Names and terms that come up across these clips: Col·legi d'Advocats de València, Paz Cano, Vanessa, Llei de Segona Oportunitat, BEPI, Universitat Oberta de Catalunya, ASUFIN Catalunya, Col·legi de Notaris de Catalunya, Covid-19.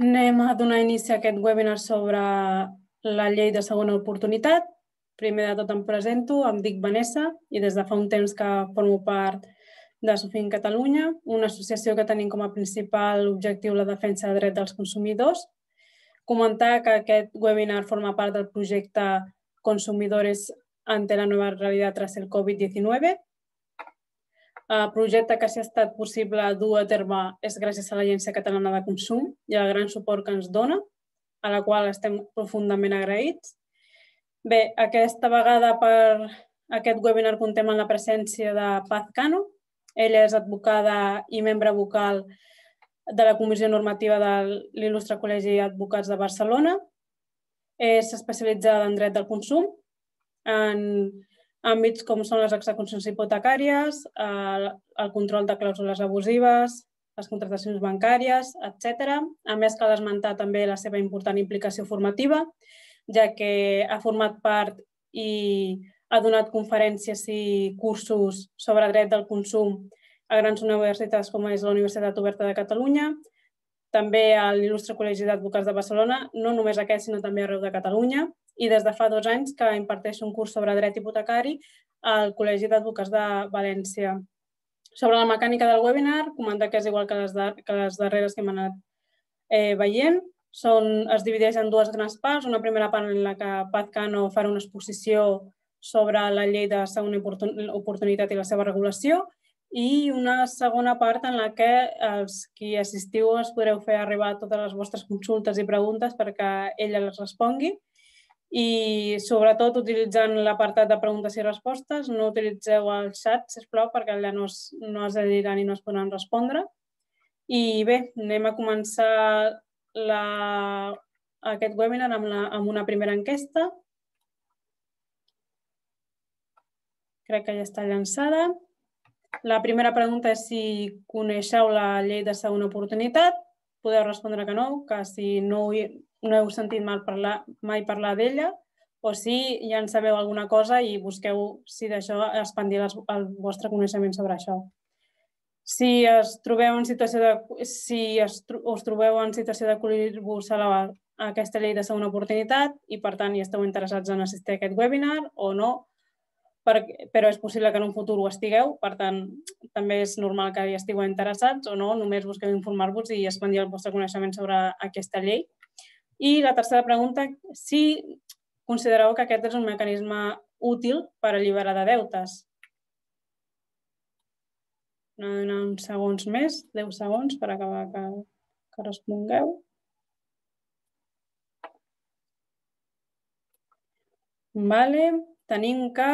Anem a donar inici a aquest webinar sobre la llei de segona oportunitat. Primer de tot em presento, em dic Vanessa i des de fa un temps que formo part d'ASUFIN Catalunya, una associació que tenim com a principal objectiu la defensa de drets dels consumidors. Comentar que aquest webinar forma part del projecte Consumidores ante la nueva realidad tras el Covid-19, projecte que s'ha estat possible dur a terme és gràcies a l'Agència Catalana de Consum i al gran suport que ens dona, a la qual estem profundament agraïts. Bé, aquesta vegada per aquest webinar comptem amb la presència de Paz Cano. Ella és advocada i membre vocal de la Comissió Normativa de l'Il·lustre Col·legi d'Advocats de Barcelona. És especialitzada en dret del consum, en àmbits com són les execucions hipotecàries, el control de clàusules abusives, les contractacions bancàries, etc. A més, cal esmentar també la seva important implicació formativa, ja que ha format part i ha donat conferències i cursos sobre dret del consum a grans universitats com és la Universitat Oberta de Catalunya, també a l'Il·lustre Col·legi d'Advocats de Barcelona, no només aquest, sinó també arreu de Catalunya, i des de fa 2 anys que imparteix un curs sobre dret hipotecari al Col·legi d'Advocats de València. Sobre la mecànica del webinar, comentar que és igual que les darreres que hem anat veient. Es divideix en 2 grans parts. Una primera part en la que Paz Cano farà una exposició sobre la llei de segona oportunitat i la seva regulació, i una segona part en la que els qui assistiu us podreu fer arribar totes les vostres consultes i preguntes perquè ella les respongui. I sobretot utilitzant l'apartat de preguntes i respostes, no utilitzeu el xat, sisplau, perquè allà no es diran i no es podran respondre. I bé, anem a començar aquest webinar amb una primera enquesta. Crec que ja està llançada. La primera pregunta és si coneixeu la llei de segona oportunitat. Podeu respondre que no, que si no heu sentit mai parlar d'ella, o si ja en sabeu alguna cosa i busqueu si d'això expandir el vostre coneixement sobre això. Si us trobeu en situació d'acollir-vos a aquesta llei de segona oportunitat i, per tant, hi esteu interessats en assistir a aquest webinar o no, però és possible que en un futur ho estigueu, per tant, també és normal que hi estigueu interessats o no, només busqueu informar-vos i expandir el vostre coneixement sobre aquesta llei. I la tercera pregunta, si considereu que aquest és un mecanisme útil per alliberar de deutes. Anem a donar uns segons més, 10 segons, per acabar que respongueu. Tenim que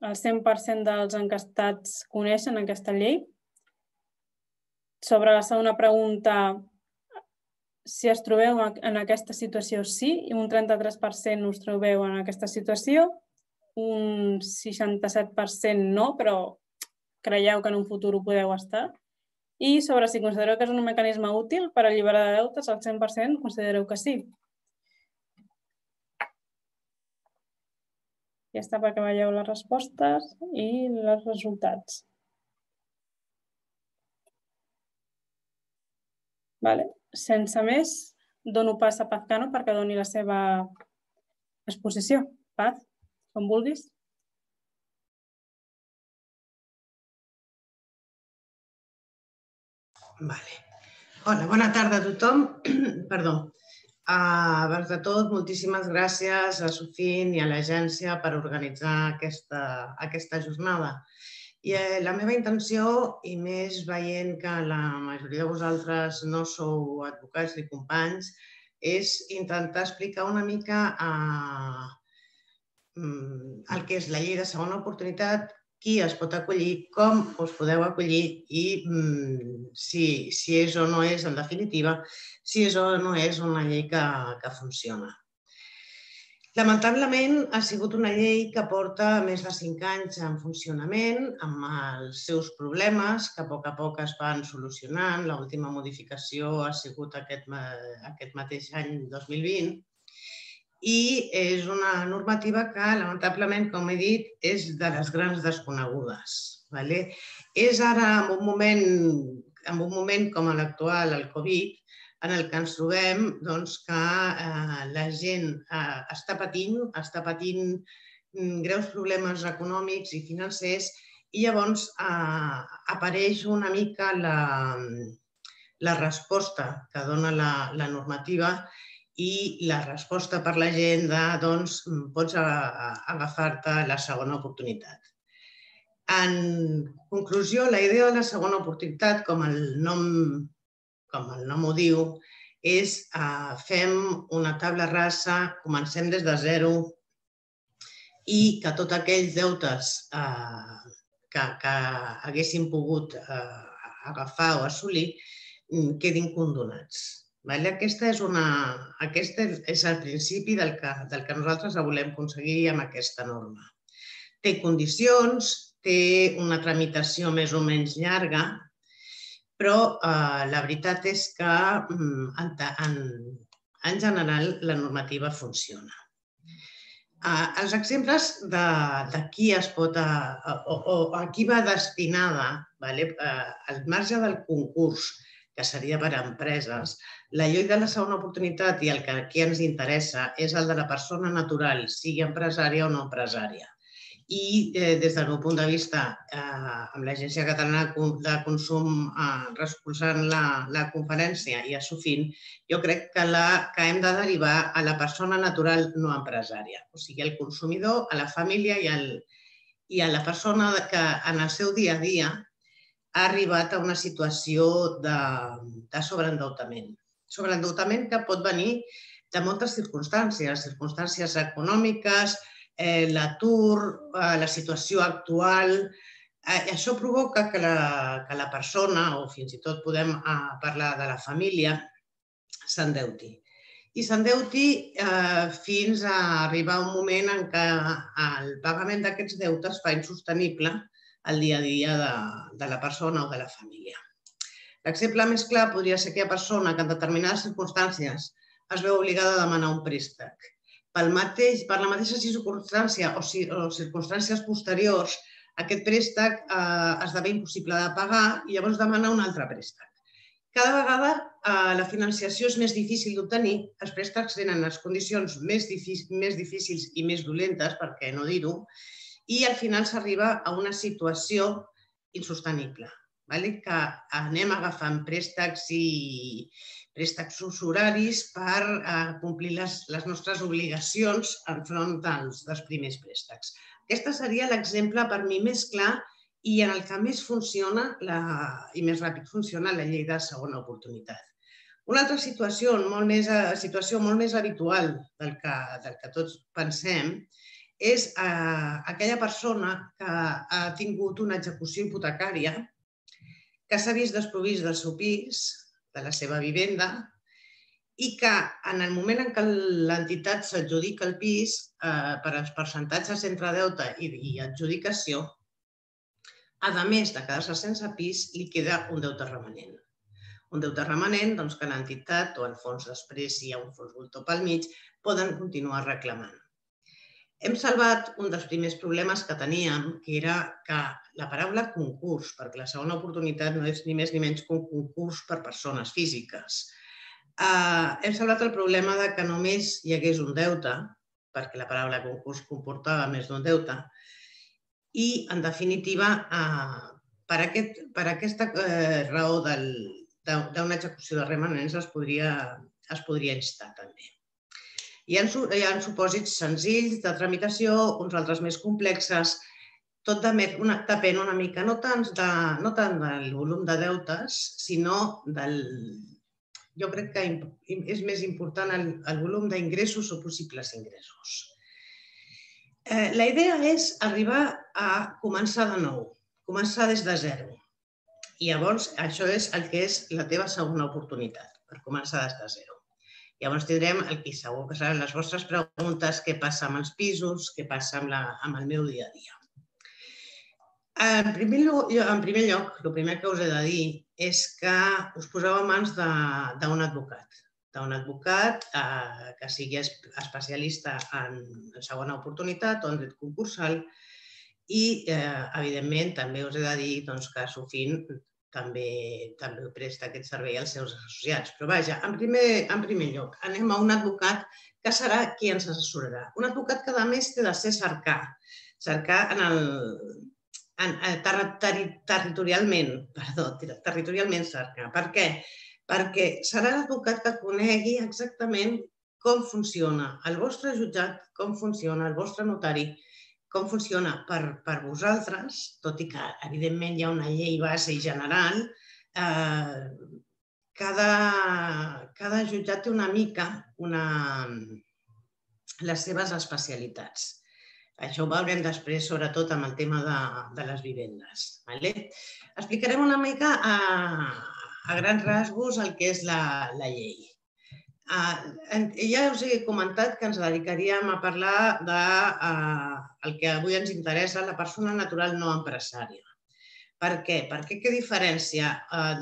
el 100% dels enquestats coneixen aquesta llei. Sobre la segona pregunta, si us trobeu en aquesta situació, sí, i un 33% us trobeu en aquesta situació, un 67% no, però creieu que en un futur ho podeu estar. I sobre si considereu que és un mecanisme útil per alliberar de deutes, el 100% considereu que sí. Ja està, perquè veieu les respostes i els resultats. Sense més, dono pas a Paz Cano perquè doni la seva exposició. Paz, com vulguis. Hola, bona tarda a tothom. Perdó. Abans de tot, moltíssimes gràcies a ASUFIN i a l'agència per organitzar aquesta jornada. I la meva intenció, i més veient que la majoria de vosaltres no sou advocats ni companys, és intentar explicar una mica el que és la llei de segona oportunitat, qui es pot acollir, com us podeu acollir i si és o no és, en definitiva, si és o no és una llei que funciona. Lamentablement, ha sigut una llei que porta més de 5 anys en funcionament, amb els seus problemes, que a poc es van solucionant. L'última modificació ha sigut aquest mateix any 2020 i és una normativa que, lamentablement, com he dit, és de les grans desconegudes. És ara, en un moment com l'actual, el Covid, en el que ens trobem que la gent està patint greus problemes econòmics i financers i llavors apareix una mica la resposta que dona la normativa i la resposta per la gent de pots agafar-te la segona oportunitat. En conclusió, la idea de la segona oportunitat, com el nom ho diu, és fem una taula rasa, comencem des de zero i que tots aquells deutes que haguéssim pogut agafar o assolir quedin condonats. Aquest és el principi del que nosaltres volem aconseguir amb aquesta norma. Té condicions, té una tramitació més o menys llarga, però la veritat és que en general la normativa funciona. Els exemples de qui es pot o a qui va destinada, al marge del concurs, que seria per a empreses, la llei de la segona oportunitat i el que aquí ens interessa és el de la persona natural, sigui empresària o no empresària. I des del meu punt de vista, amb l'Agència Catalana de Consum recolzant la conferència i ASUFIN, jo crec que hem de derivar a la persona natural no empresària, o sigui, al consumidor, a la família i a la persona que en el seu dia a dia ha arribat a una situació de sobreendeutament. Sobreendeutament que pot venir de moltes circumstàncies, circumstàncies econòmiques, l'atur, la situació actual. Això provoca que la persona, o fins i tot podem parlar de la família, s'endeuti. I s'endeuti fins a arribar a un moment en què el pagament d'aquests deutes fa insostenible el dia a dia de la persona o de la família. L'exemple més clar podria ser aquella persona que en determinades circumstàncies es veu obligada a demanar un préstec. Per la mateixa circumstància o circumstàncies posteriors, aquest préstec esdevé impossible de pagar i llavors demana un altre préstec. Cada vegada la financiació és més difícil d'obtenir, els préstecs tenen les condicions més difícils i més dolentes, per què no dir-ho, i al final s'arriba a una situació insostenible, que anem agafant préstecs i préstecs usuraris per complir les nostres obligacions enfront dels primers préstecs. Aquest seria l'exemple per mi més clar i en el que més funciona i més ràpid funciona la llei de segona oportunitat. Una altra situació molt més habitual del que tots pensem és aquella persona que ha tingut una execució hipotecària que s'ha vist desprovist del seu pis, de la seva vivenda, i que en el moment en què l'entitat s'adjudica el pis per als percentatges entre deute i adjudicació, a més de quedar-se sense pis, li queda un deute remanent. Un deute remanent que l'entitat o el fons després, si hi ha un fons voltor pel mig, poden continuar reclamant. Hem salvat un dels primers problemes que teníem, que era que la paraula concurs, perquè la segona oportunitat no és ni més ni menys que un concurs per persones físiques. Hem salvat el problema que només hi hagués un deute, perquè la paraula concurs comportava més d'un deute, i, en definitiva, per aquesta raó d'una execució de remanents es podria instar també. Hi ha supòsits senzills de tramitació, uns altres més complexes. Tot depèn una mica no tant del volum de deutes, sinó del... Jo crec que és més important el volum d'ingressos o possibles ingressos. La idea és arribar a començar de nou, començar des de zero. I llavors això és el que és la teva segona oportunitat, per començar des de zero. Llavors tindrem el que segur que seran les vostres preguntes, què passa amb els pisos, què passa amb el meu dia a dia. En primer lloc, el primer que us he de dir és que us poseu a mans d'un advocat. D'un advocat que sigui especialista en segona oportunitat o en dret concursal i, evidentment, també us he de dir que ASUFIN també presta aquest servei als seus associats. Però vaja, en primer lloc, anem a un advocat que serà qui ens assessorarà. Un advocat que, a més, té de ser territorialment cercar. Per què? Perquè serà l'advocat que conegui exactament com funciona el vostre jutjat, com funciona el vostre notari, com funciona per vosaltres, tot i que, evidentment, hi ha una llei base i general. Cada jutjat té una mica les seves especialitats. Això ho veurem després, sobretot, amb el tema de les vivendes. Explicarem una mica a grans rasgos el que és la llei. Ja us he comentat que ens dedicaríem a parlar del que avui ens interessa, la persona natural no empresària. Per què? Perquè què diferencia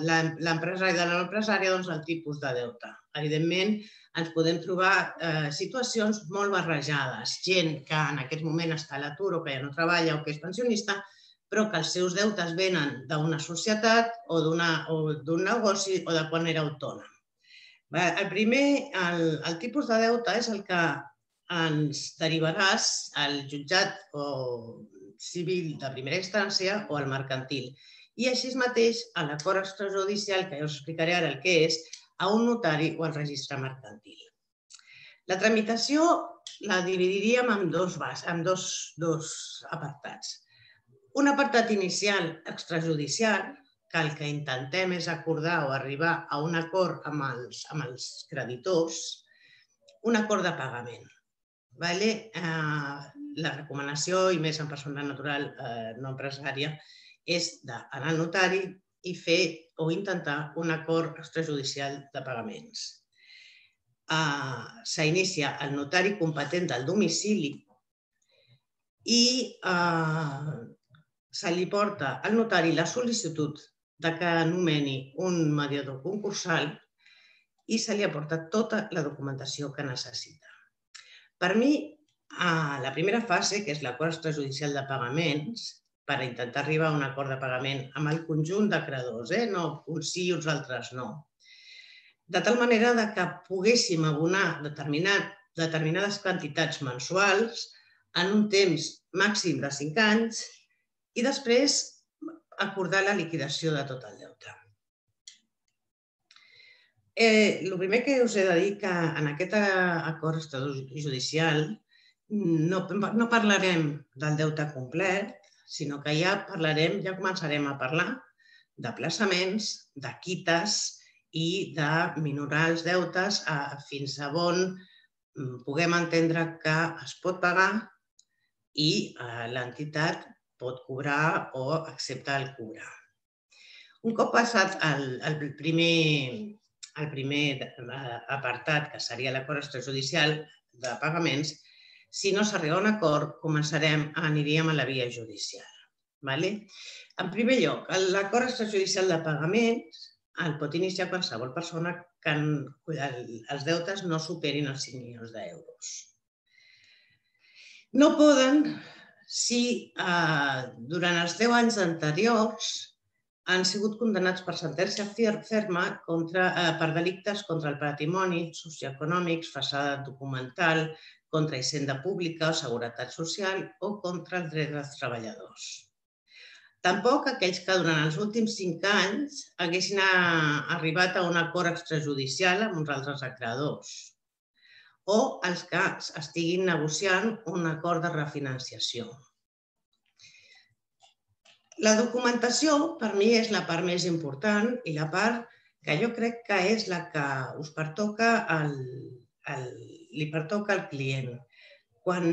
l'empresari de la no empresària? Doncs el tipus de deute. Evidentment, ens podem trobar situacions molt barrejades. Gent que en aquest moment està a l'atur o que ja no treballa o que és pensionista, però que els seus deutes venen d'una societat o d'un negoci o de quan era autònom. El primer, el tipus de deute és el que ens derivaràs al jutjat civil de primera instància o al mercantil. I així mateix, a l'acord extrajudicial, que ja us explicaré ara el que és, a un notari o al registre mercantil. La tramitació la dividiríem en dos apartats. Un apartat inicial extrajudicial, que el que intentem és acordar o arribar a un acord amb els creditors, un acord de pagament. La recomanació, i més en persona natural no empresària, és d'anar al notari i fer o intentar un acord extrajudicial de pagaments. S'inicia el notari competent del domicili i se li porta al notari la sol·licitud que anomeni un mediador concursal i se li aporta tota la documentació que necessita. Per mi, la primera fase, que és l'acord extrajudicial de pagaments, per intentar arribar a un acord de pagament amb el conjunt de creditors, no uns sí i uns altres no, de tal manera que poguéssim abonar determinades quantitats mensuals en un temps màxim de 5 anys i després acordar la liquidació de tot el deute. El primer que us he de dir és que en aquest acord extrajudicial no parlarem del deute complet, sinó que ja començarem a parlar d'aplaçaments, de quites i de minorar els deutes fins a on puguem entendre que es pot pagar i l'entitat pot cobrar o acceptar el cobrar. Un cop passat el primer apartat, que seria l'acord extrajudicial de pagaments, si no s'arriba a un acord, aniríem a la via judicial. En primer lloc, l'acord extrajudicial de pagaments el pot iniciar qualsevol persona que els deutes no superin els 5 milions d'euros. No poden si durant els 10 anys anteriors han sigut condemnats per sentència ferma per delictes contra el patrimoni, socioeconòmics, façana documental, contra hisenda pública o seguretat social o contra els drets dels treballadors. Tampoc aquells que durant els últims 5 anys haguessin arribat a un acord extrajudicial amb uns altres acreedors o els que estiguin negociant un acord de refinanciació. La documentació, per mi, és la part més important i la part que jo crec que és la que li pertoca al client. Quan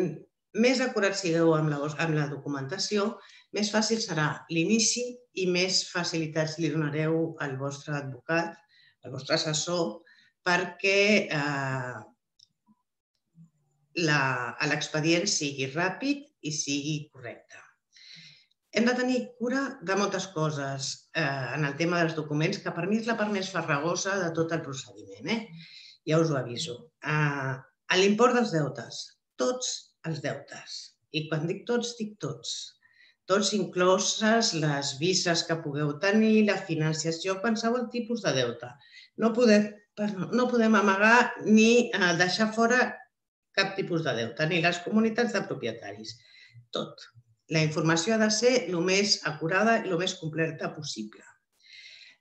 més acurats sigueu amb la documentació, més fàcil serà l'inici i més facilitats li donareu al vostre advocat, al vostre assessor, perquè l'expedient sigui ràpid i sigui correcte. Hem de tenir cura de moltes coses en el tema dels documents, que per mi és la part més farragosa de tot el procediment. Ja us ho aviso. L'import dels deutes. Tots els deutes. I quan dic tots, dic tots. tots incloses les vises que pugueu tenir, la financiació, qualsevol tipus de deute. No podem amagar ni deixar fora cap tipus de deute, ni les comunitats de propietaris. Tot. La informació ha de ser el més acurada i el més completa possible.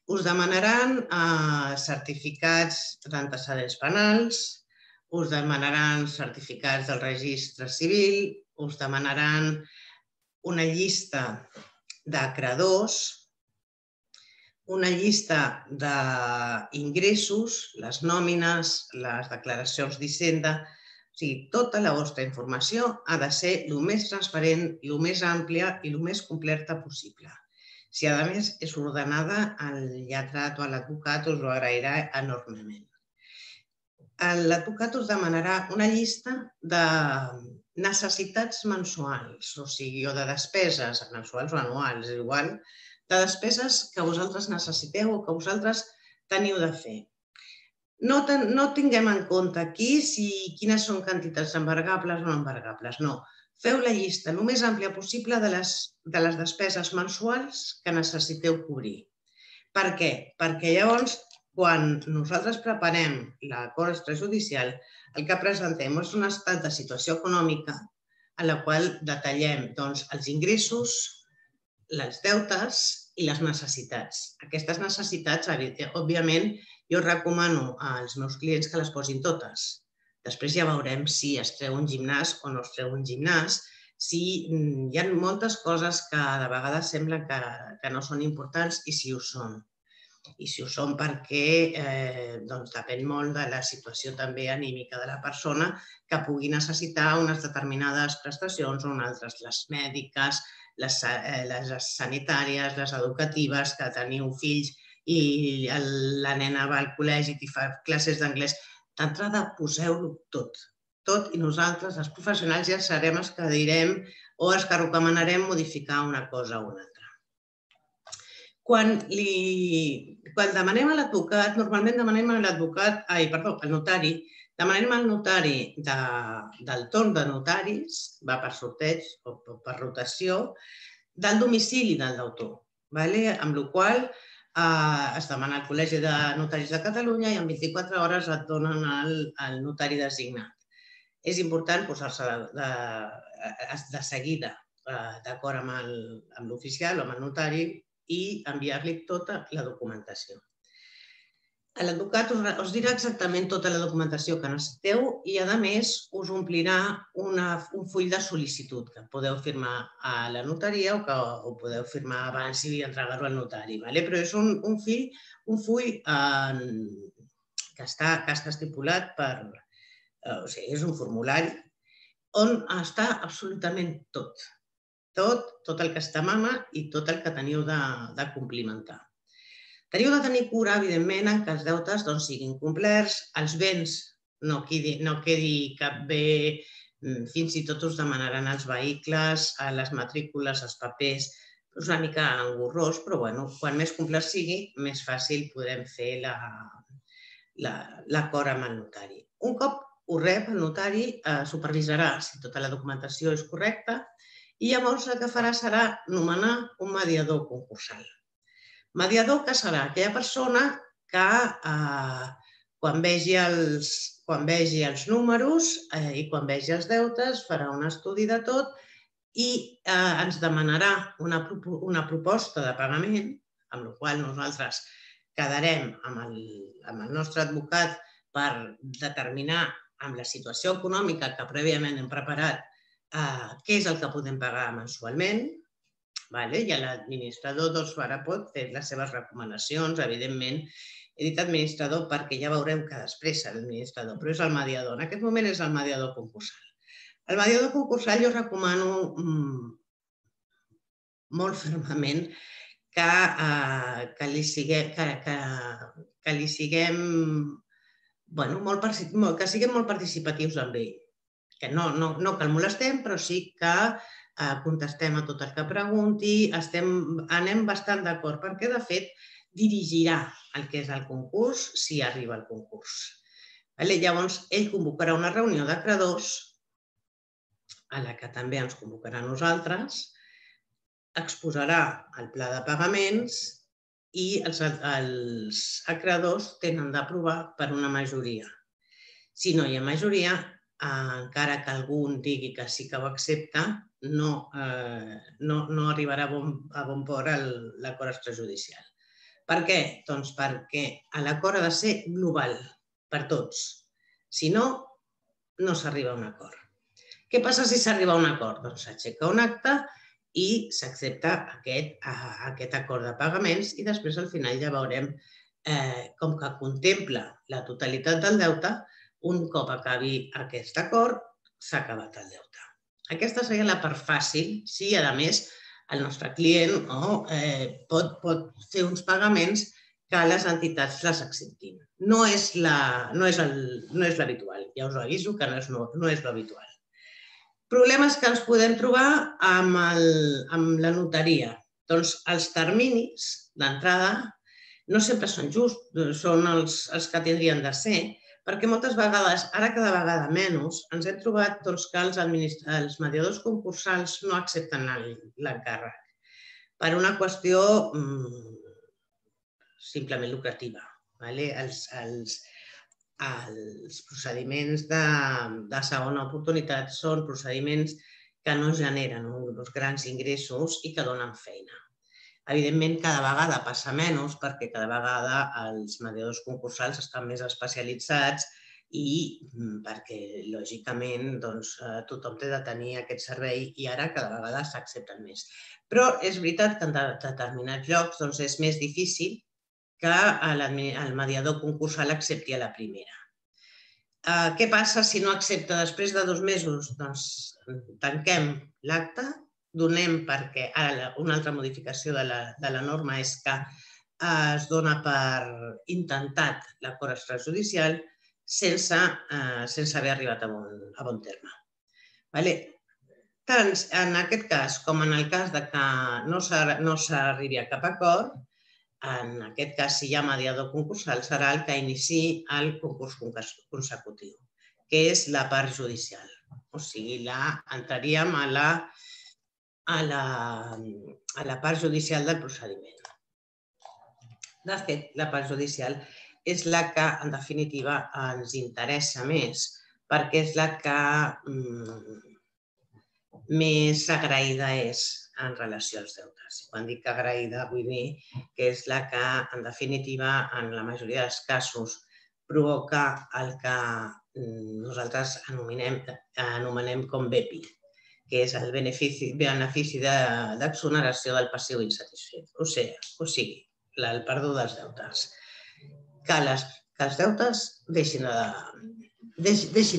Us demanaran certificats d'antecedents penals, us demanaran certificats del registre civil, us demanaran una llista d'acreedors, una llista d'ingressos, les nòmines, les declaracions d'Hisenda. O sigui, tota la vostra informació ha de ser el més transparent, el més àmplia i el més completa possible. Si, a més, és ordenada, el lletrat o l'advocat us ho agrairà enormement. L'advocat us demanarà una llista de necessitats mensuals, o sigui, o de despeses mensuals o anuals, és igual, de despeses que vosaltres necessiteu o que vosaltres teniu de fer. No tinguem en compte aquí quines són quantitats embargables o no embargables, no. Feu la llista el més àmplia possible de les despeses mensuals que necessiteu cobrir. Per què? Perquè llavors, quan nosaltres preparem l'acord extrajudicial, el que presentem és un estat de situació econòmica en la qual detallem els ingressos, els deutes i les necessitats. Aquestes necessitats, òbviament, jo recomano als meus clients que les posin totes. Després ja veurem si es treu un gimnàs o no es treu un gimnàs. Hi ha moltes coses que de vegades sembla que no són importants i si ho són. I si ho són perquè depèn molt de la situació també anímica de la persona que pugui necessitar unes determinades prestacions o unes altres, les mèdiques, les sanitàries, les educatives, que teniu fills i la nena va al col·legi i fa classes d'anglès. D'entrada, poseu-ho tot. Tot i nosaltres, els professionals, ja serem els que direm o els que recomanarem modificar una cosa o una altra. Quan demanem a l'advocat, normalment demanem al notari, demanem al notari del torn de notaris, va per sorteig o per rotació, del domicili del deutor, amb la qual cosa es demana al Col·legi de Notaris de Catalunya i en 24 hores et donen el notari designat. És important posar-se de seguida d'acord amb l'oficial o amb el notari i enviar-li tota la documentació. L'advocat us dirà exactament tota la documentació que necessiteu i, a més, us omplirà un full de sol·licitud que podeu firmar a la notaria o que ho podeu firmar abans i entregar-ho al notari. Però és un full que està estipulat per... O sigui, és un formulari on està absolutament tot. Tot el que es demana i tot el que teniu de complimentar. Teniu de tenir cura, evidentment, que els deutes siguin complerts, els béns no quedi cap bé, fins i tot us demanaran els vehicles, les matrícules, els papers. És una mica engorrós, però quan més complet sigui, més fàcil podrem fer l'acord amb el notari. Un cop ho rep, el notari supervisarà si tota la documentació és correcta i llavors el que farà serà nomenar un mediador concursal. Mediador que serà aquella persona que quan vegi els números i quan vegi els deutes farà un estudi de tot i ens demanarà una proposta de pagament, amb la qual nosaltres quedarem amb el nostre advocat per determinar amb la situació econòmica que prèviament hem preparat què és el que podem pagar mensualment. I l'administrador ara pot fer les seves recomanacions, evidentment. He dit administrador perquè ja veureu que després serà l'administrador, però és el mediador. En aquest moment és el mediador concursal. El mediador concursal jo recomano molt fermament que siguem molt participatius amb ell. No que el molestem, però sí que contestem a tot el que pregunti, anem bastant d'acord, perquè de fet dirigirà el que és el concurs si arriba al concurs. Llavors, ell convocarà una reunió d'acreedors, a la que també ens convocarà nosaltres, exposarà el pla de pagaments i els acreedors tenen d'aprovar per una majoria. Si no hi ha majoria, encara que algú digui que sí que ho accepta, no arribarà a bon port l'acord extrajudicial. Per què? Doncs perquè l'acord ha de ser global, per tots. Si no, no s'arriba a un acord. Què passa si s'arriba a un acord? Doncs s'aixeca un acte i s'accepta aquest acord de pagaments i després al final ja veurem com que contempla la totalitat del deute, un cop acabi aquest acord, s'ha acabat el deute. Aquesta seria la part fàcil si, a més, el nostre client pot fer uns pagaments que les entitats les acceptin. No és l'habitual, ja us aviso que no és l'habitual. Problemes que ens podem trobar amb la notaria. Doncs els terminis d'entrada no sempre són justos, són els que tindrien de ser, perquè moltes vegades, ara cada vegada menys, ens hem trobat que els mediadors concursals no accepten l'encàrrec per una qüestió simplement lucrativa. Els procediments de segona oportunitat són procediments que no generen uns grans ingressos i que donen feina. Evidentment, cada vegada passa menys perquè cada vegada els mediadors concursals estan més especialitzats i perquè, lògicament, tothom té de tenir aquest servei i ara cada vegada s'accepten més. Però és veritat que en determinats llocs és més difícil que el mediador concursal accepti a la primera. Què passa si no accepta després de 2 mesos? Doncs tanquem l'acte. Donem perquè ara una altra modificació de la norma és que es dona per intentat l'acord extrajudicial sense haver arribat a bon terme. Tant en aquest cas com en el cas que no s'arribi a cap acord, en aquest cas, si hi ha mediador concursal, serà el que iniciï el concurs consecutiu, que és la part judicial. O sigui, entraríem a la part judicial del procediment. De fet, la part judicial és la que, en definitiva, ens interessa més perquè és la que més agraïda és en relació als deutes. Quan dic agraïda vull dir que és la que, en definitiva, en la majoria dels casos provoca el que nosaltres anomenem com BEPI, que és el benefici d'exoneració del passiu insatisfet. O sigui, el perdó dels deutes. Que els deutes deixin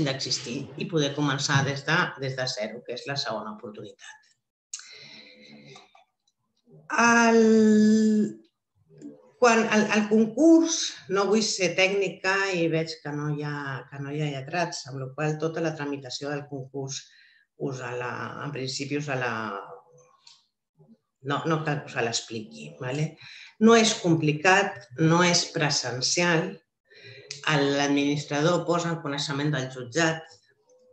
d'existir i poder començar des de zero, que és la segona oportunitat. El concurs, no vull ser tècnica i veig que no hi ha lletrats, amb la qual tota la tramitació del concurs en principi no cal que us l'expliqui. No és complicat, no és presencial. L'administrador posa en coneixement del jutjat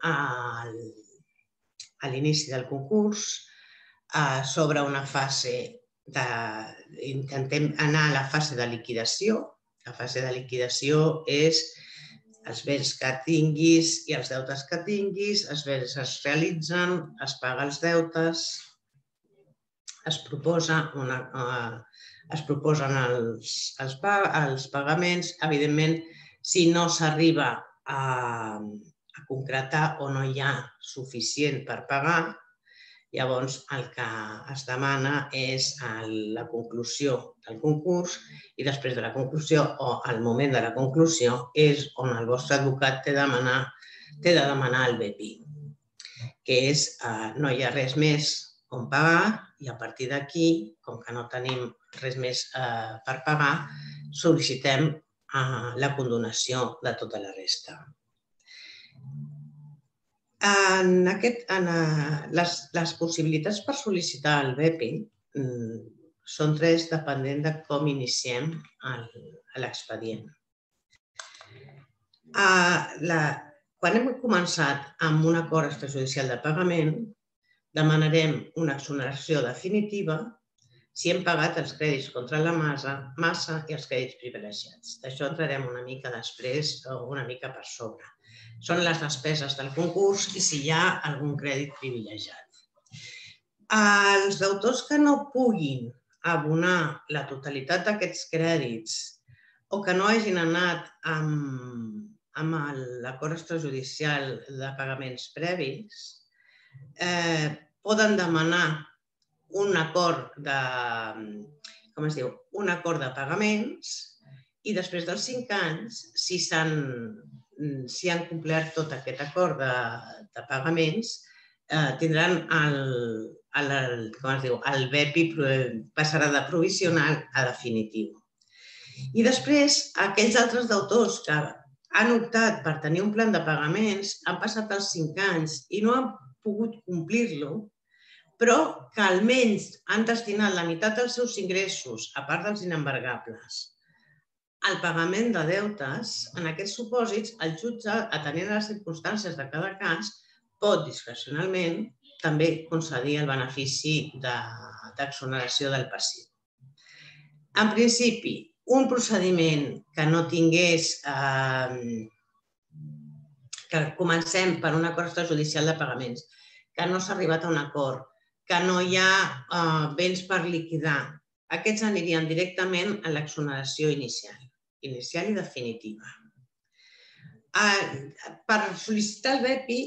a l'inici del concurs sobre una fase de... Intentem anar a la fase de liquidació. La fase de liquidació és els béns que tinguis i els deutes que tinguis, els béns es realitzen, es paga els deutes, es proposen els pagaments. Evidentment, si no s'arriba a concretar o no hi ha suficient per pagar, llavors el que es demana és la conclusió del concurs i després de la conclusió o al moment de la conclusió és on el vostre advocat té de demanar el BEPI, que és no hi ha res més on pagar i a partir d'aquí, com que no tenim res més per pagar, sol·licitem la condonació de tota la resta. Les possibilitats per sol·licitar el BEPI són 3, depenent de com iniciem l'expedient. Quan hem començat amb un acord extrajudicial de pagament, demanarem una exoneració definitiva si hem pagat els crèdits contra la massa i els crèdits privilegiats. D'això entrarem una mica després o una mica per sobre. Són les despeses del concurs i si hi ha algun crèdit privilegiat. Els deutors que no puguin abonar la totalitat d'aquests crèdits o que no hagin anat amb l'acord extrajudicial de pagaments previs poden demanar un acord de pagaments i després dels 5 anys, si han complert tot aquest acord de pagaments, tindran el BEPI, passarà de provisional a definitiu. I després, aquells altres deutors que han optat per tenir un plan de pagaments, han passat els 5 anys i no han pogut complir-lo, però que almenys han destinat la meitat dels seus ingressos, a part dels inembargables, al pagament de deutes. En aquests supòsits, el jutge, atenent a les circumstàncies de cada cas, pot discrecionalment també concedir el benefici d'exoneració del passiu. En principi, un procediment que no tingués... que comencem per un acord extrajudicial de pagaments, que no s'ha arribat a un acord, que no hi ha béns per liquidar. Aquests anirien directament a l'exoneració inicial i definitiva. Per sol·licitar el BEPI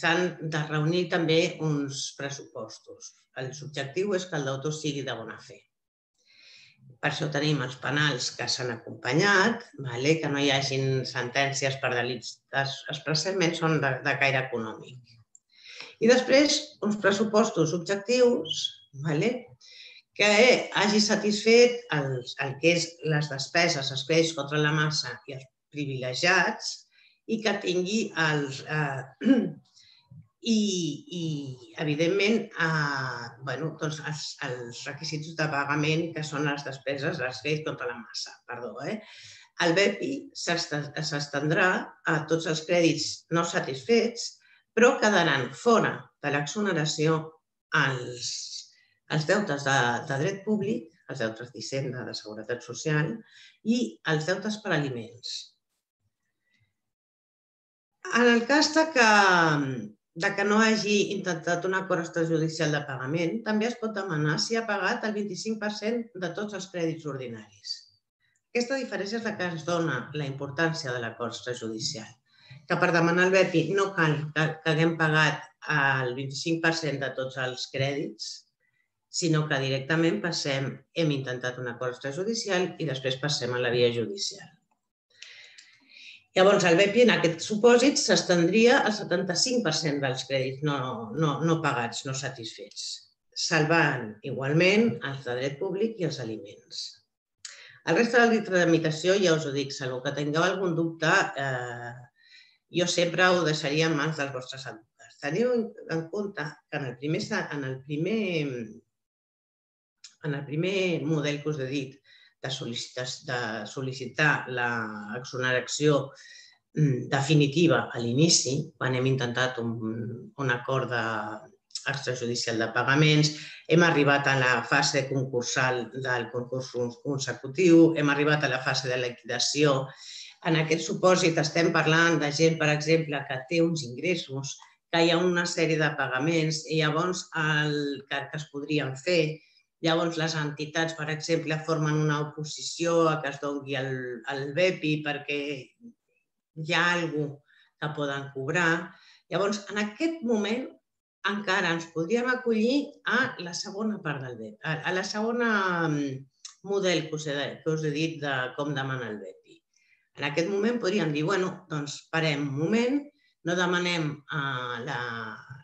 s'han de reunir també uns pressupostos. L'objectiu és que el deutor sigui de bona fe. Per això tenim els penals que s'han acompanyat, que no hi hagin sentències per delictes expressament, són de caire econòmic. I després, uns pressupostos objectius que hagi satisfet el que és les despeses, els crèdits contra la massa i els privilegiats i que tingui els... i, evidentment, els requisits de pagament que són les despeses, els crèdits contra la massa. El BEPI s'estendrà a tots els crèdits no satisfets però quedaran fora de l'exoneració els deutes de dret públic, els deutes d'Hisenda, de Seguretat Social i els deutes per aliments. En el cas que no hagi intentat un acord extrajudicial de pagament, també es pot demanar si ha pagat el 25% de tots els crèdits ordinaris. Aquesta diferència és la que ens dona la importància de l'acord extrajudicial, que per demanar el BEPI no cal que haguem pagat el 25% de tots els crèdits, sinó que directament hem intentat un acord extrajudicial i després passem a la via judicial. Llavors, el BEPI en aquest supòsit s'estendria al 75% dels crèdits no pagats, no satisfets, salvant igualment els de dret públic i els aliments. El reste de la tramitació, ja us ho dic, salvo que tingueu algun dubte, jo sempre ho deixaria en mans dels vostres advocats. Teniu en compte que en el primer model que us he dit de sol·licitar l'exoneració definitiva a l'inici, quan hem intentat un acord extrajudicial de pagaments, hem arribat a la fase concursal del concurs consecutiu, hem arribat a la fase de liquidació. En aquest supòsit estem parlant de gent, per exemple, que té uns ingressos, que hi ha una sèrie de pagaments i llavors que es podrien fer. Llavors les entitats, per exemple, formen una oposició a que es doni el BEPI perquè hi ha alguna cosa que poden cobrar. Llavors, en aquest moment encara ens podríem acollir a la segona part del BEPI, a la segona model que us he dit de com demanar el BEPI. En aquest moment podríem dir, doncs parem un moment, no demanem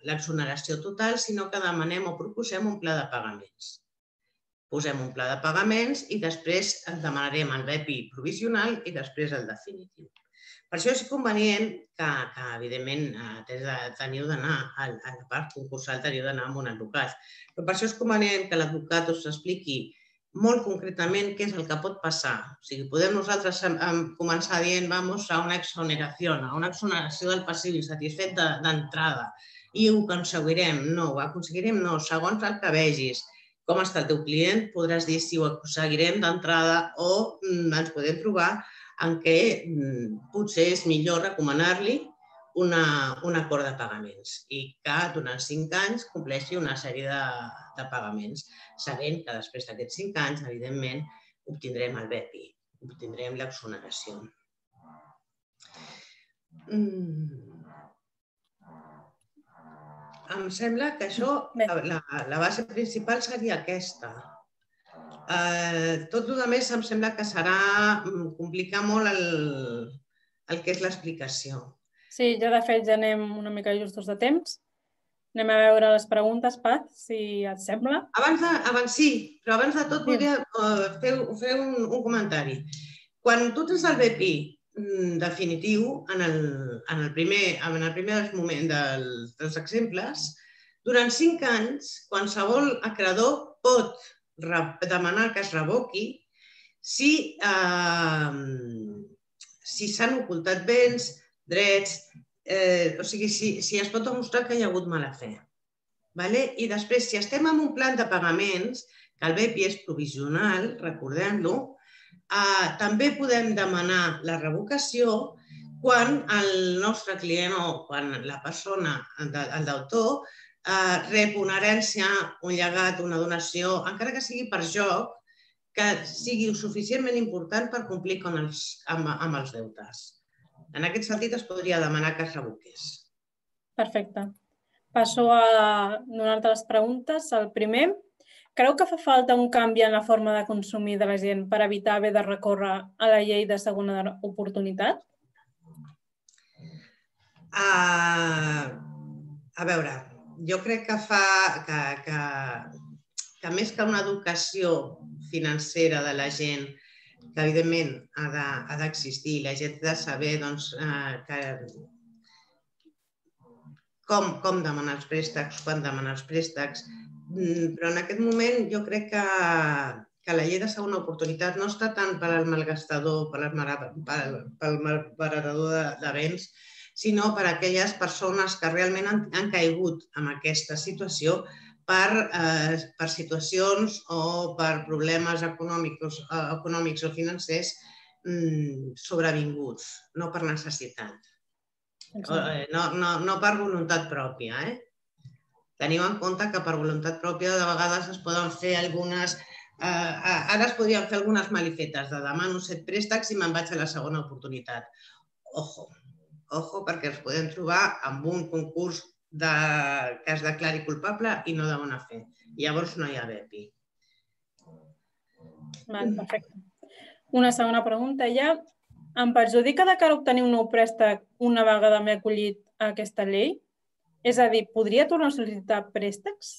l'exoneració total, sinó que demanem o proposem un pla de pagaments. Posem un pla de pagaments i després demanarem el BEPI provisional i després el definitiu. Per això és convenient que evidentment, teniu d'anar a la part concursal, teniu d'anar amb un advocat. Però per això és convenient que l'advocat us expliqui molt concretament què és el que pot passar. O sigui, podem nosaltres començar dient vamos a una exoneració, del passiu insatisfet d'entrada i ho aconseguirem. No, ho aconseguirem no. Segons el que vegis com està el teu client, podràs dir si ho aconseguirem d'entrada o ens podem trobar en què potser és millor recomanar-li un acord de pagaments i que durant 5 anys compleixi una sèrie de pagaments, sabent que després d'aquests 5 anys, evidentment, obtindrem el BEPI, obtindrem l'exoneració. Em sembla que això, la base principal seria aquesta. Tot el que més em sembla que serà complicar molt el que és l'explicació. Sí, ja de fet ja anem una mica justos de temps. Anem a veure les preguntes, Paz, si et sembla. Sí, però abans de tot volia fer un comentari. Quan tu tens el BEPI definitiu, en el primer moment dels exemples, durant 5 anys, qualsevol acreedor pot demanar que es revoqui si s'han ocultat béns, drets, o sigui, si es pot demostrar que hi ha hagut mala fe. I després, si estem en un plan de pagaments, que el BEPI és provisional, recordem-lo, també podem demanar la revocació quan el nostre client o quan la persona, el deutor, rep una herència, un llegat, una donació, encara que sigui per joc, que sigui suficientment important per complir amb els deutes. En aquest sentit, es podria demanar que es revoqués. Perfecte. Passo a donar-te les preguntes. El primer, creu que fa falta un canvi en la forma de consumir de la gent per evitar haver de recórrer a la llei de segona oportunitat? A veure, jo crec que més que una educació financera de la gent, que evidentment ha d'existir, la gent ha de saber com demanar els préstecs, quan demanar els préstecs, però en aquest moment jo crec que la llei de segona oportunitat no està tant per al malgastador, pel malbaratador de béns, sinó per a aquelles persones que realment han caigut en aquesta situació per situacions o per problemes econòmics o financers sobrevinguts, no per necessitat, no per voluntat pròpia. Tenim en compte que per voluntat pròpia de vegades es poden fer algunes... Ara es podrien fer algunes malifetes de demano 7 préstecs i me'n vaig a la segona oportunitat. Ojo, perquè ens podem trobar amb un concurs que es declari culpable i no de bona fe. Llavors no hi ha BEPI. Perfecte. Una segona pregunta ja. Em perjudica de cara a obtenir un nou préstec una vegada m'he acollit a aquesta llei? És a dir, podria tornar a sol·licitar préstecs?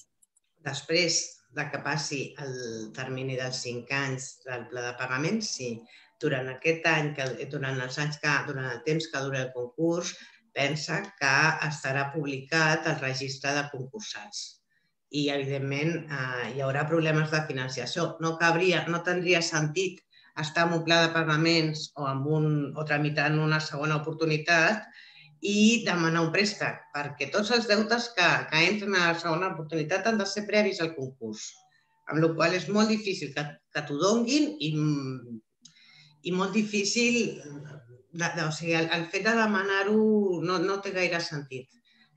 Després que passi el termini dels 5 anys del pla de pagament, sí. Durant aquest any, durant el temps que dura el concurs, pensa que estarà publicat el registre de concursants i, evidentment, hi haurà problemes de finançament. No tindria sentit estar en un pla de pagaments o tramitant una segona oportunitat i demanar un préstec, perquè tots els deutes que entren a la segona oportunitat han de ser previs al concurs, amb la qual cosa és molt difícil que t'ho donguin i molt difícil... O sigui, el fet de demanar-ho no té gaire sentit.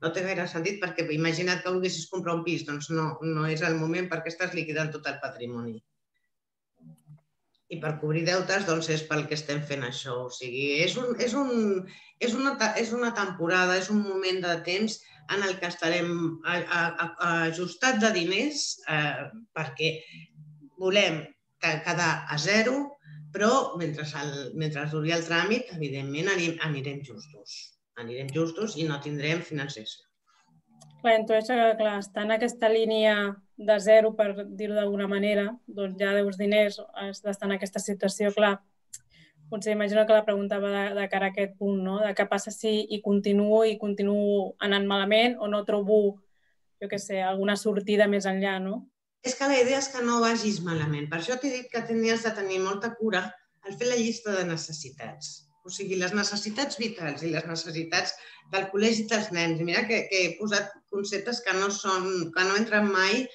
No té gaire sentit perquè imagina't que volguessis comprar un pis, doncs no és el moment perquè estàs liquidant tot el patrimoni. I per cobrir deutes, doncs és pel que estem fent això. O sigui, és una temporada, és un moment de temps en el que estarem ajustats de diners perquè volem quedar a zero. Però mentre duri el tràmit, evidentment, anirem justos. Anirem justos i no tindrem finançament. Clar, intueixo que estar en aquesta línia de zero, per dir-ho d'alguna manera, doncs ja deus diners, has d'estar en aquesta situació, clar. Potser imagino que la preguntava de cara a aquest punt, no? De què passa si hi continuo i continuo anant malament o no trobo, jo què sé, alguna sortida més enllà, no? és que la idea és que no vagis malament. Per això t'he dit que tindries de tenir molta cura al fer la llista de necessitats. O sigui, les necessitats vitals i les necessitats del col·legi dels nens. Mira que he posat conceptes que no entren mai.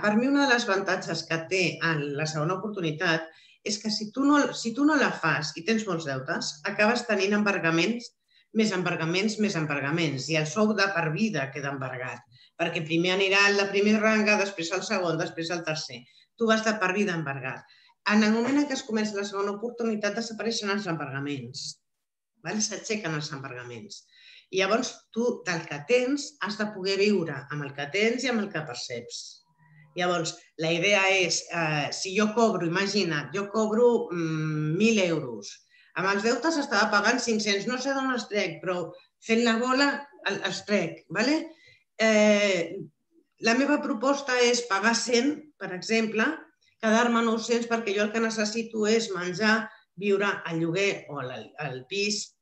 Per mi, una de les avantatges que té la segona oportunitat és que si tu no la fas i tens molts deutes, acabes tenint embargaments, més embargaments, més embargaments. I el sou de per vida queda embargat. Perquè primer anirà el de primer rang, després el segon, després el tercer. Tu vas de per vida embargat. En el moment en què es comença la segona oportunitat, desapareixen els embargaments. S'aixequen els embargaments. I llavors tu, del que tens, has de poder viure amb el que tens i amb el que perceps. Llavors, la idea és, si jo cobro, imagina't, jo cobro 1.000 euros. Amb els deutes estava pagant 500, no sé d'on els trec, però fent la bola els trec. La meva proposta és pagar 100, per exemple, quedar-me 900 perquè jo el que necessito és menjar, viure al lloguer o al pis,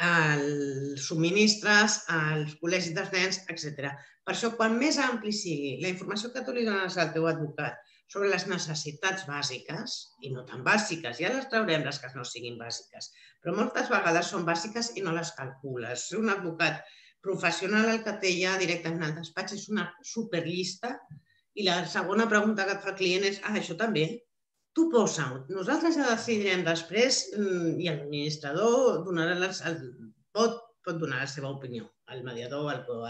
als subministres, als col·legis dels nens, etc. Per això, quan més ampli sigui la informació que tu li dones al teu advocat sobre les necessitats bàsiques, i no tan bàsiques, ja les traurem les que no siguin bàsiques, però moltes vegades són bàsiques i no les calcules. Un advocat professional, el que té ja directament al despatx, és una superllista. I la segona pregunta que et fa el client és, això també? Tu posa-ho. Nosaltres ja decidirem després i l'administrador pot donar la seva opinió, el mediador o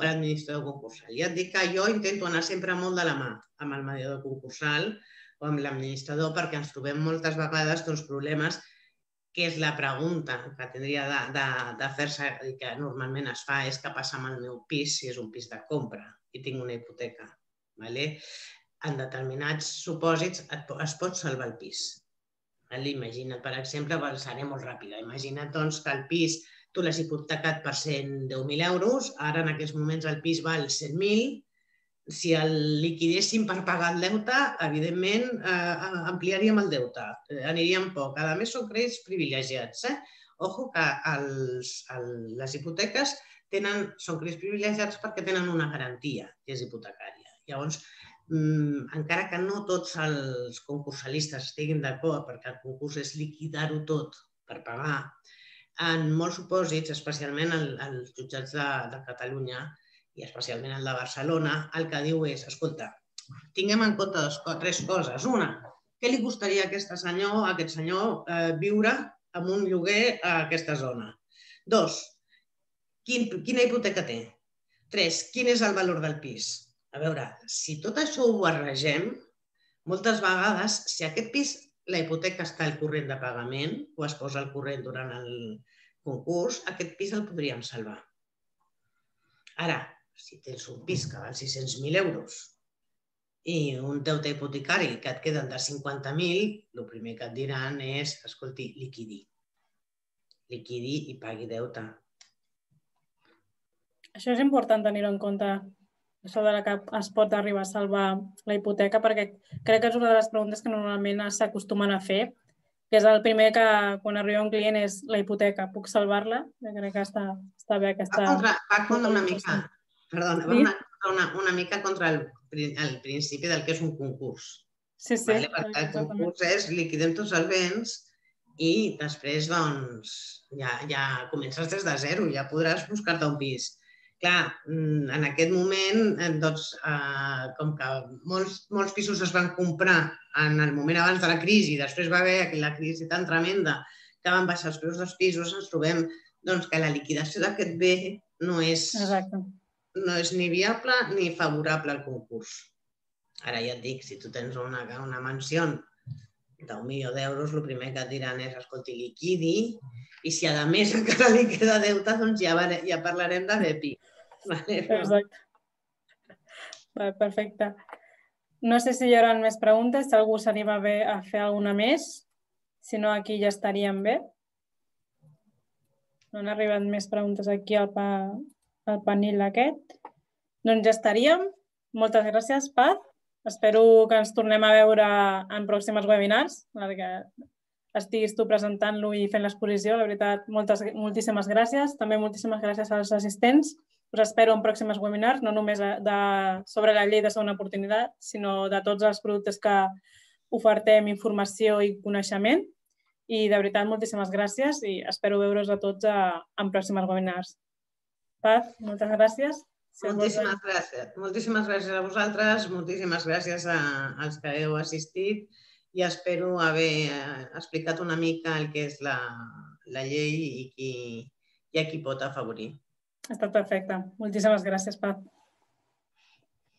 l'administrador concursal. Ja et dic que jo intento anar sempre molt de la mà amb el mediador concursal o amb l'administrador perquè ens trobem moltes vegades problemes que és la pregunta que tindria de fer-se i que normalment es fa és què passa amb el meu pis si és un pis de compra i tinc una hipoteca. En determinats supòsits es pot salvar el pis. Imagina't, per exemple, seré molt ràpida. Imagina't que el pis tu l'has hipotecat per 110.000 euros, ara en aquests moments el pis val 100.000, si el liquidéssim per pagar el deute, evidentment ampliaríem el deute, aniríem poc. A més, són crèdits privilegiats. Ojo que les hipoteques són crèdits privilegiats perquè tenen una garantia, que és hipotecària. Llavors, encara que no tots els concursalistes estiguin d'acord perquè el concurs és liquidar-ho tot per pagar, en molts supòsits, especialment als jutjats de Catalunya, i especialment el de Barcelona, el que diu és, escolta, tinguem en compte tres coses. Una, què li costaria a aquest senyor viure en un lloguer a aquesta zona? Dos, quina hipoteca té? Tres, quin és el valor del pis? A veure, si tot això ho barregem, moltes vegades, si aquest pis, la hipoteca està al corrent de pagament o es posa al corrent durant el concurs, aquest pis el podríem salvar. Ara, si tens un pis que val 600.000 euros i un deute hipotecari que et queden de 50.000, el primer que et diran és, escolti, liquidi. Liquidi i pagui deute. Això és important tenir-ho en compte, això de que es pot arribar a salvar la hipoteca, perquè crec que és una de les preguntes que normalment s'acostumen a fer, que és el primer que, quan arriba un client, és la hipoteca. Puc salvar-la? Crec que està bé aquesta... Va contra una mica, perdona, va una mica contra el principi del que és un concurs. Sí, sí. Perquè el concurs és liquidem tots els béns i després, doncs, ja comences des de zero, ja podràs buscar-te un pis. Clar, en aquest moment, doncs, com que molts pisos es van comprar en el moment abans de la crisi, després va haver la crisi tan tremenda que van baixar els preus dels pisos, ens trobem que la liquidació d'aquest bé no és ni viable ni favorable al concurs. Ara ja et dic, si tu tens una mansió d'un milió d'euros, el primer que et diran és, escolti, liquidi, i si a més encara li queda deute, doncs ja parlarem de BEPI. Exacte. Perfecte. No sé si hi haurà més preguntes, si algú s'anima bé a fer alguna més. Si no, aquí ja estaríem bé. No han arribat més preguntes aquí al panel aquest. Doncs ja estaríem. Moltes gràcies, Paz. Espero que ens tornem a veure en pròxims webinars, perquè estiguis tu presentant-lo i fent l'exposició. La veritat, moltíssimes gràcies. També moltíssimes gràcies als assistents Us espero en pròxims webinars, no només sobre la llei de segona oportunitat, sinó de tots els productes que ofertem informació i coneixement. I de veritat, moltíssimes gràcies i espero veure-us a tots en pròxims webinars. Paz, moltes gràcies. Moltíssimes gràcies. Moltíssimes gràcies a vosaltres, moltíssimes gràcies als que heu assistit i espero haver explicat una mica el que és la llei i a qui pot afavorir. Ha estat perfecte. Moltíssimes gràcies, Paz.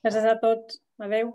Gràcies a tots. Adéu.